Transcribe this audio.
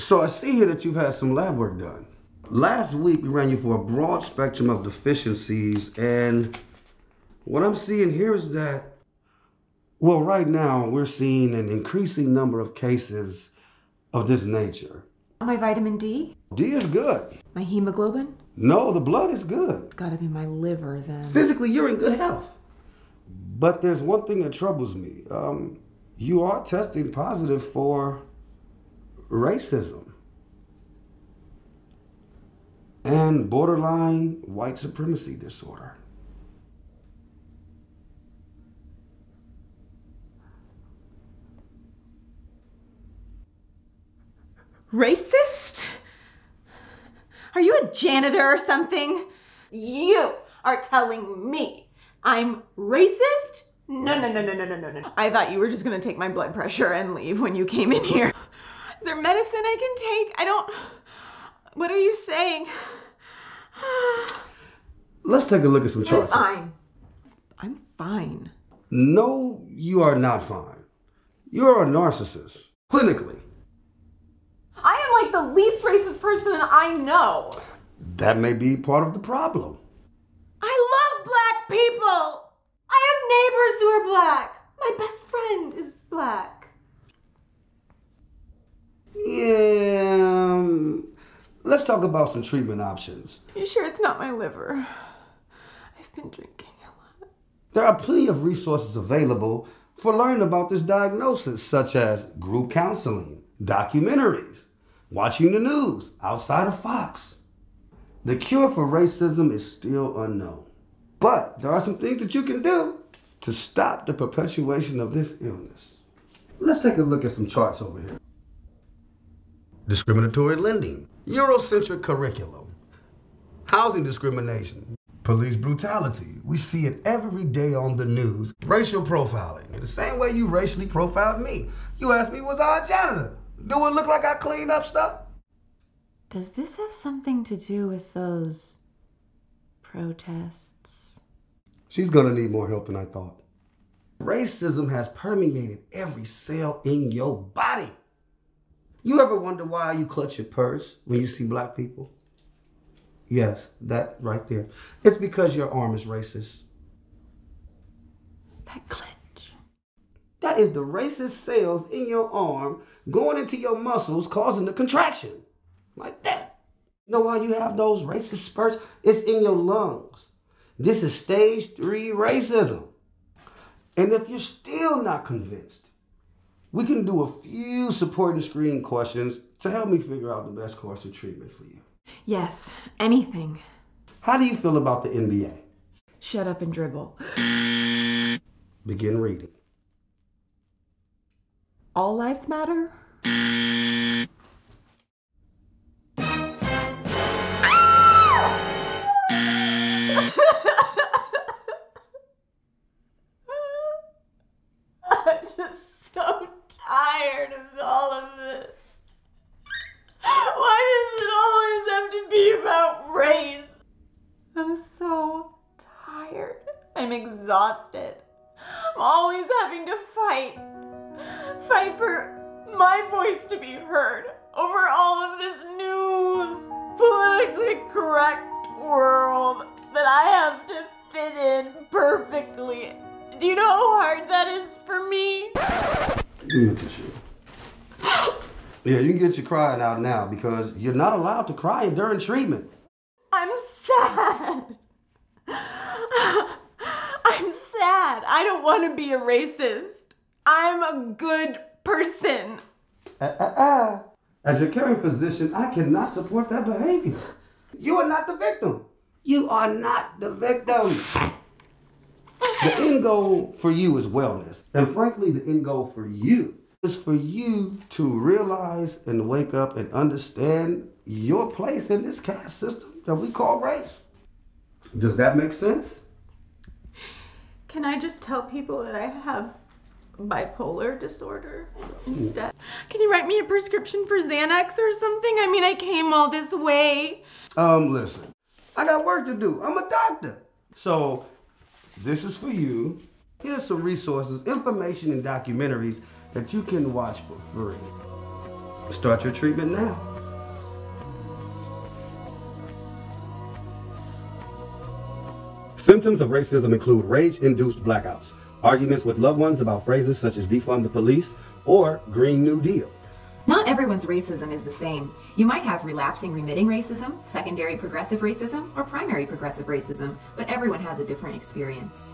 So I see here that you've had some lab work done. Last week, we ran you for a broad spectrum of deficiencies, and what I'm seeing here is that, well, right now, we're seeing an increasing number of cases of this nature. My vitamin D? D is good. My hemoglobin? No, the blood is good. It's gotta be my liver, then. Physically, you're in good health. But there's one thing that troubles me. You are testing positive for racism and borderline white supremacy disorder. Racist? Are you a janitor or something? You are telling me I'm racist? No, no, no, no, no, no, no, no. I thought you were just gonna take my blood pressure and leave when you came in here. Is there medicine I can take? I don't, what are you saying? Let's take a look at some charts. I'm fine. I'm fine. No, you are not fine. You're a narcissist, clinically. I am like the least racist person I know. That may be part of the problem. I love black people. I have neighbors who are black. My best friend is black. Yeah, let's talk about some treatment options. Are you sure it's not my liver? I've been drinking a lot. There are plenty of resources available for learning about this diagnosis, such as group counseling, documentaries, watching the news outside of Fox. The cure for racism is still unknown. But there are some things that you can do to stop the perpetuation of this illness. Let's take a look at some charts over here. Discriminatory lending, Eurocentric curriculum, housing discrimination, police brutality. We see it every day on the news. Racial profiling, the same way you racially profiled me. You asked me, was I a janitor? Do it look like I cleaned up stuff? Does this have something to do with those protests? She's gonna need more help than I thought. Racism has permeated every cell in your body. You ever wonder why you clutch your purse when you see black people? Yes, that right there. It's because your arm is racist. That clench. That is the racist cells in your arm going into your muscles, causing the contraction, like that. You know why you have those racist spurts? It's in your lungs. This is stage 3 racism. And if you're still not convinced, we can do a few supporting screen questions to help me figure out the best course of treatment for you. Yes, anything. How do you feel about the NBA? Shut up and dribble. Begin reading. All lives matter? I'm just so tired of all of this. Why does it always have to be about race? I'm so tired. I'm exhausted. I'm always having to fight. Fight for my voice to be heard over all of this new politically correct world that I have to fit in perfectly. Do you know how hard that is for me? Give me a tissue. Yeah, you can get your crying out now because you're not allowed to cry during treatment. I'm sad. I'm sad. I don't want to be a racist. I'm a good person. As your caring physician, I cannot support that behavior. You are not the victim. You are not the victim. The end goal for you is wellness. And frankly, the end goal for you is for you to realize and wake up and understand your place in this caste system that we call race. Does that make sense? Can I just tell people that I have bipolar disorder instead? Can you write me a prescription for Xanax or something? I mean, I came all this way. Listen. I got work to do. I'm a doctor. So this is for you. Here's some resources, information, and documentaries that you can watch for free. Start your treatment now. Symptoms of racism include rage-induced blackouts, arguments with loved ones about phrases such as defund the police or Green New Deal. Not everyone's racism is the same. You might have relapsing remitting racism, secondary progressive racism, or primary progressive racism, but everyone has a different experience.